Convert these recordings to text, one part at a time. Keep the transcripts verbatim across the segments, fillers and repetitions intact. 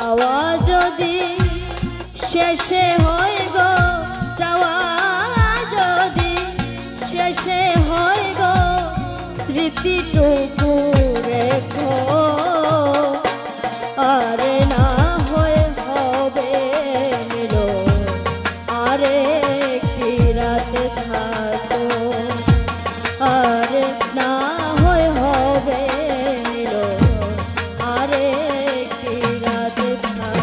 চাওয়া যদি শেষে হয় গো, চাওয়া যদি শেষে হয় গো, স্মৃতিটুকু রেখো আরে না হয় হবে মিলন, আরে একটি রাতে থাকো আরে না হয় হবে মিলন, আরে একটি রাতে থাকো।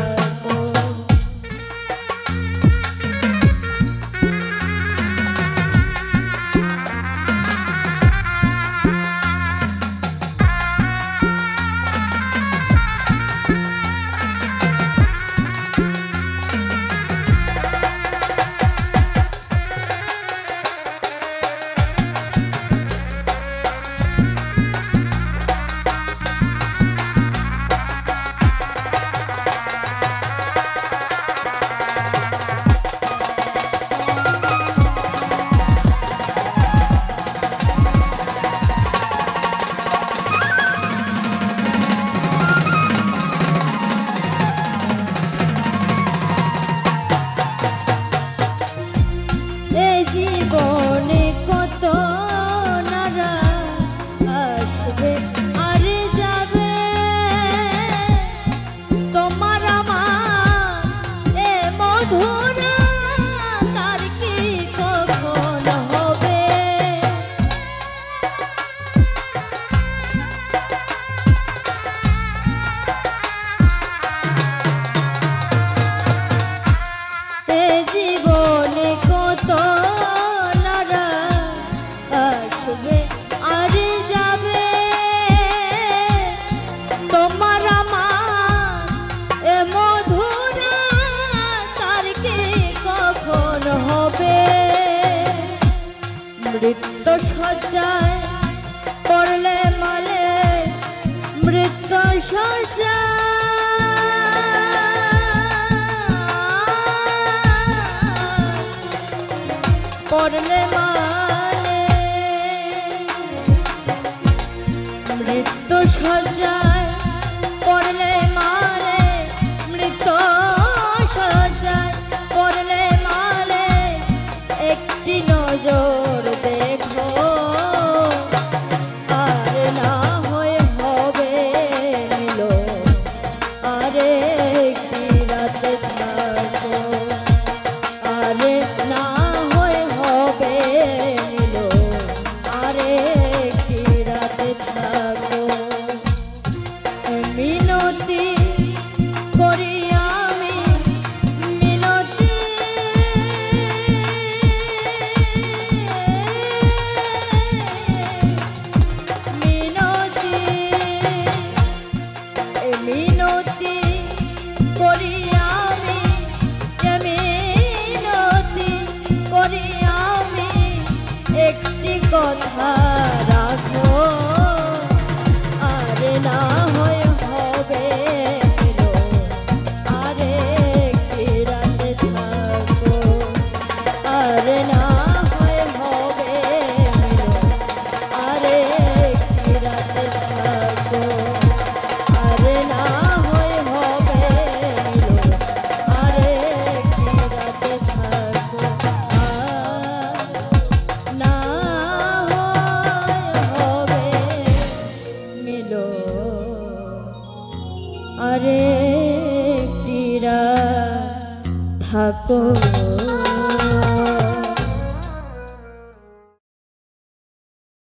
জীবনে কত নারা আসবে আর যাবে, তোমার আমার এ মধুর তার কি কখন হবে, এ জীবনে কত মৃত্যু সজ্জায় পড়লে মালে মৃত্যু সজ্জা পড়লে মালে মৃত্যু সজ্জায় পড়লে মালে মৃত্যু সজ্জায় পড়লে মালে একটি নজর কথা রাখো আরে না হয় হবে আরে একটি রাতে থাকো আরে না হয় হবে আরে একটি রাতে থাকো আরে না হয় হবে আরে একটি রাতে থাকো না अरे तेरा थाको।